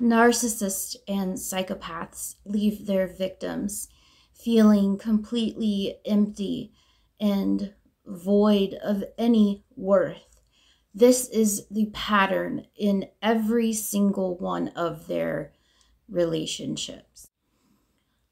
Narcissists and psychopaths leave their victims feeling completely empty and void of any worth. This is the pattern in every single one of their relationships.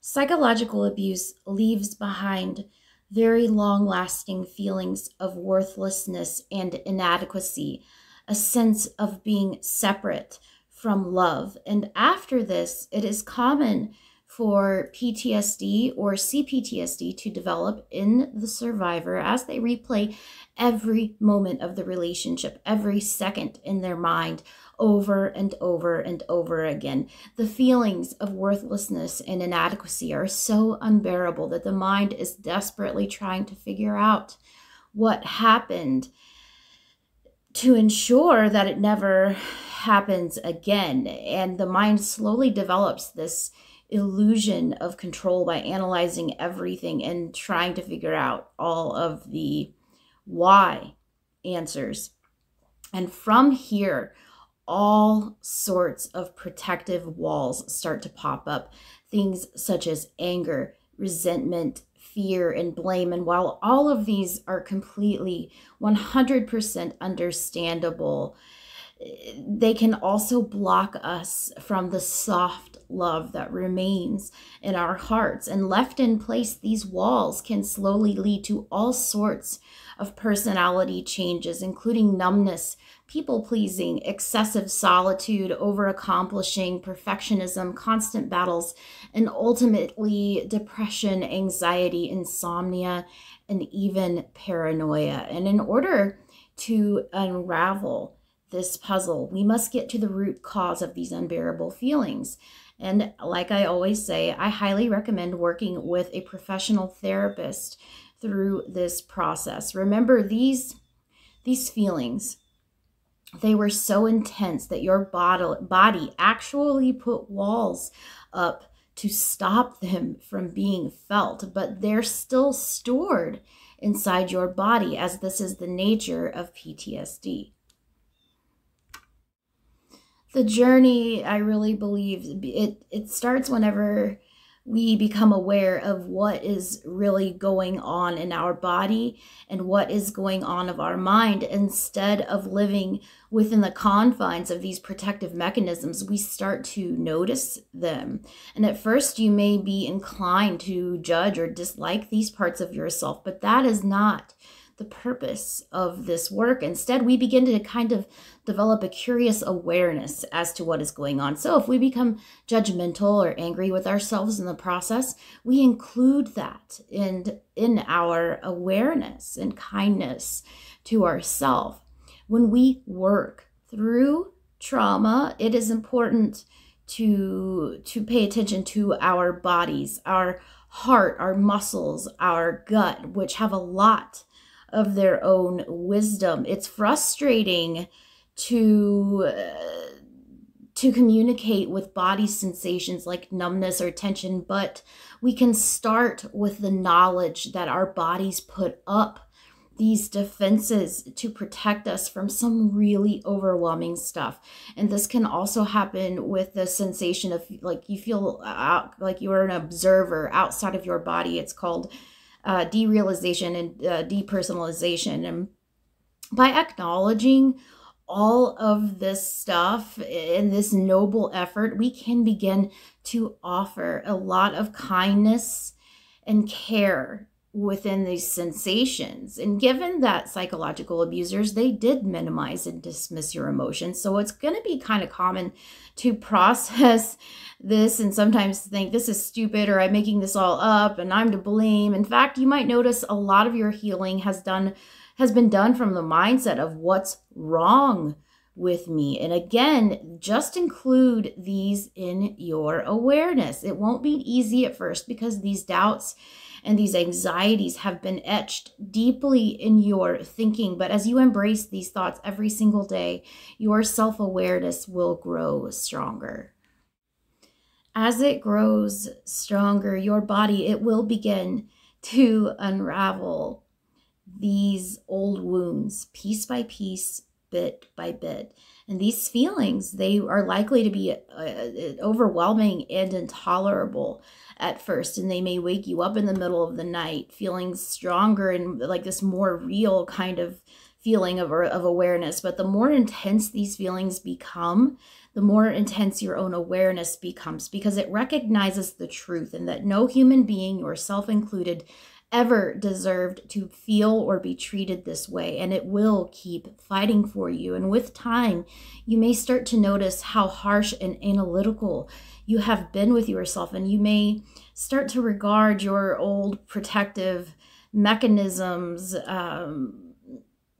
Psychological abuse leaves behind very long-lasting feelings of worthlessness and inadequacy, a sense of being separate from love. And after this, it is common for PTSD or CPTSD to develop in the survivor as they replay every moment of the relationship, every second in their mind, over and over and over again. The feelings of worthlessness and inadequacy are so unbearable that the mind is desperately trying to figure out what happened to ensure that it never happens again. And the mind slowly develops this illusion of control by analyzing everything and trying to figure out all of the why answers. And from here, all sorts of protective walls start to pop up. Things such as anger, resentment, fear, and blame. And while all of these are completely 100% understandable, they can also block us from the soft love that remains in our hearts. And left in place, these walls can slowly lead to all sorts of personality changes, including numbness, people-pleasing, excessive solitude, over-accomplishing, perfectionism, constant battles, and ultimately depression, anxiety, insomnia, and even paranoia. And in order to unravel this puzzle, we must get to the root cause of these unbearable feelings. And like I always say, I highly recommend working with a professional therapist through this process. Remember, these feelings, they were so intense that your body actually put walls up to stop them from being felt, but they're still stored inside your body, as this is the nature of PTSD. The journey, I really believe, it starts whenever we become aware of what is really going on in our body and what is going on of our mind. Instead of living within the confines of these protective mechanisms, we start to notice them. And at first, you may be inclined to judge or dislike these parts of yourself, but that is not the purpose of this work. Instead, we begin to kind of develop a curious awareness as to what is going on. So if we become judgmental or angry with ourselves in the process, we include that in our awareness and kindness to ourselves. When we work through trauma, it is important to pay attention to our bodies, our heart, our muscles, our gut, which have a lot of their own wisdom. It's frustrating to communicate with body sensations like numbness or tension, but we can start with the knowledge that our bodies put up these defenses to protect us from some really overwhelming stuff. And this can also happen with the sensation of, like, you feel like you are an observer outside of your body. It's called derealization and depersonalization. And by acknowledging all of this stuff in this noble effort, we can begin to offer a lot of kindness and care within these sensations. And given that psychological abusers, they did minimize and dismiss your emotions, so it's going to be kind of common to process this and sometimes think this is stupid, or I'm making this all up and I'm to blame. In fact, you might notice a lot of your healing has been done from the mindset of what's wrong with me. And again, just include these in your awareness. It won't be easy at first because these doubts and these anxieties have been etched deeply in your thinking. But as you embrace these thoughts every single day, your self-awareness will grow stronger. As it grows stronger, your body, it will begin to unravel these old wounds piece by piece, bit by bit. And these feelings, they are likely to be overwhelming and intolerable at first, and they may wake you up in the middle of the night feeling stronger and like this more real kind of feeling of awareness. But the more intense these feelings become, the more intense your own awareness becomes, because it recognizes the truth and that no human being, yourself included, ever deserved to feel or be treated this way, and it will keep fighting for you. And with time, you may start to notice how harsh and analytical you have been with yourself, and you may start to regard your old protective mechanisms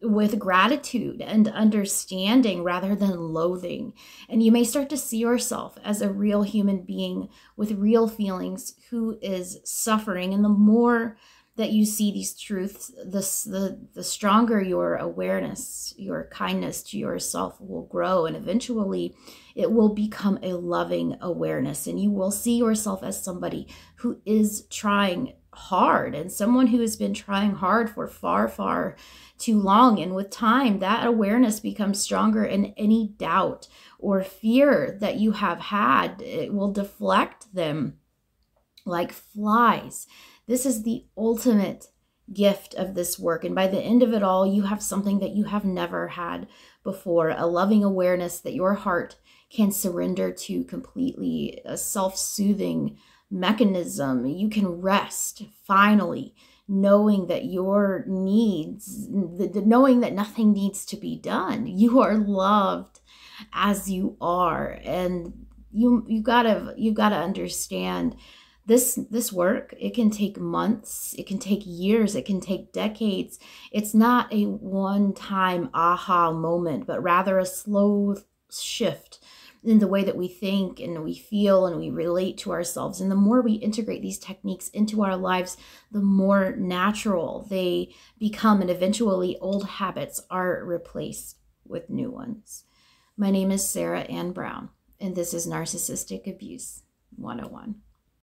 with gratitude and understanding rather than loathing. And you may start to see yourself as a real human being with real feelings who is suffering. And the more that you see these truths, the stronger your awareness, your kindness to yourself will grow, and eventually it will become a loving awareness, and you will see yourself as somebody who is trying hard, and someone who has been trying hard for far too long. And with time, that awareness becomes stronger, and any doubt or fear that you have had, it will deflect them like flies. This is the ultimate gift of this work. And by the end of it all, you have something that you have never had before, a loving awareness that your heart can surrender to completely, a self-soothing mechanism. You can rest, finally, knowing that your needs, knowing that nothing needs to be done. You are loved as you are. And you gotta understand, This work, it can take months, it can take years, it can take decades. It's not a one-time aha moment, but rather a slow shift in the way that we think and we feel and we relate to ourselves. And the more we integrate these techniques into our lives, the more natural they become, and eventually old habits are replaced with new ones. My name is Sara Ann Brown, and this is Narcissistic Abuse 101.